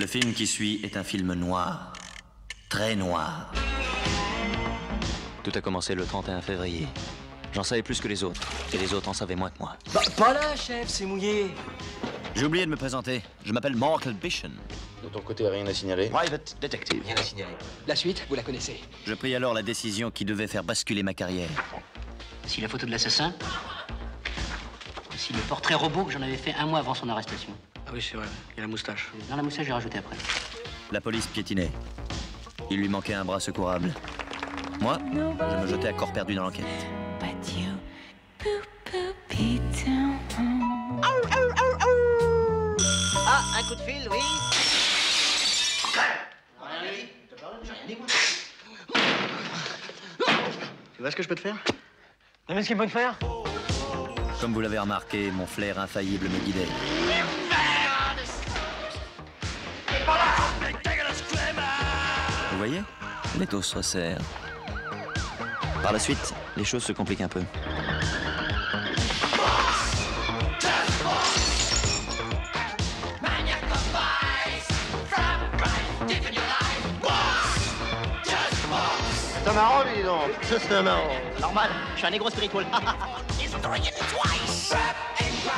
Le film qui suit est un film noir, très noir. Tout a commencé le 31 février. J'en savais plus que les autres, et les autres en savaient moins que moi. Bah, pas là, chef, c'est mouillé. J'ai oublié de me présenter. Je m'appelle Markel Bishon. De ton côté, rien à signaler. Private Detective. Rien à signaler. La suite, vous la connaissez. Je pris alors la décision qui devait faire basculer ma carrière. Si la photo de l'assassin, si le portrait robot que j'en avais fait un mois avant son arrestation. Ah oui, c'est vrai. Il y a la moustache. Non, la moustache, j'ai rajouté après. La police piétinait. Il lui manquait un bras secourable. Moi, je me jetais à corps perdu dans l'enquête. Ah, un coup de fil, oui. Tu vois ce que je peux te faire? Tu vois ce qu'il peut te faire? Comme vous l'avez remarqué, mon flair infaillible me guidait. Vous voyez? L'étau se resserre. Par la suite, les choses se compliquent un peu. C'est marrant, dis donc. Ça, c'est marrant. Normal, je suis un négro spirituel.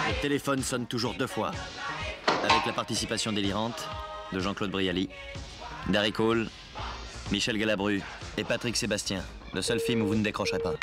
Le téléphone sonne toujours deux fois. Avec la participation délirante de Jean-Claude Brialy, Darry Cole, Michel Galabru et Patrick Sébastien. Le seul film où vous ne décrocherez pas.